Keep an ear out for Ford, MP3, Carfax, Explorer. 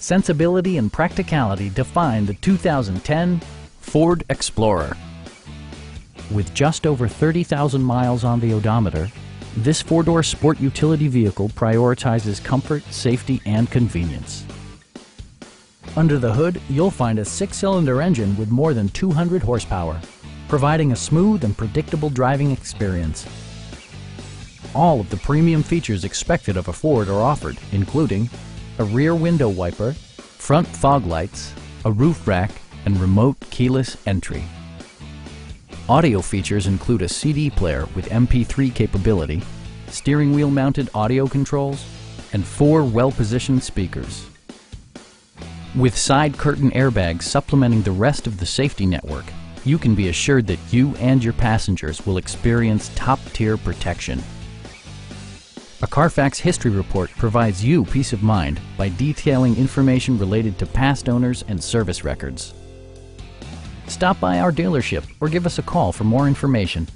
Sensibility and practicality define the 2010 Ford Explorer. With just over 30,000 miles on the odometer, this four-door sport utility vehicle prioritizes comfort, safety, and convenience. Under the hood, you'll find a six-cylinder engine with more than 200 horsepower, providing a smooth and predictable driving experience. All of the premium features expected of a Ford are offered, including a rear window wiper, front fog lights, a roof rack, and remote keyless entry. Audio features include a CD player with MP3 capability, steering wheel mounted audio controls, and four well-positioned speakers. With side curtain airbags supplementing the rest of the safety network, you can be assured that you and your passengers will experience top-tier protection. A Carfax history report provides you peace of mind by detailing information related to past owners and service records. Stop by our dealership or give us a call for more information.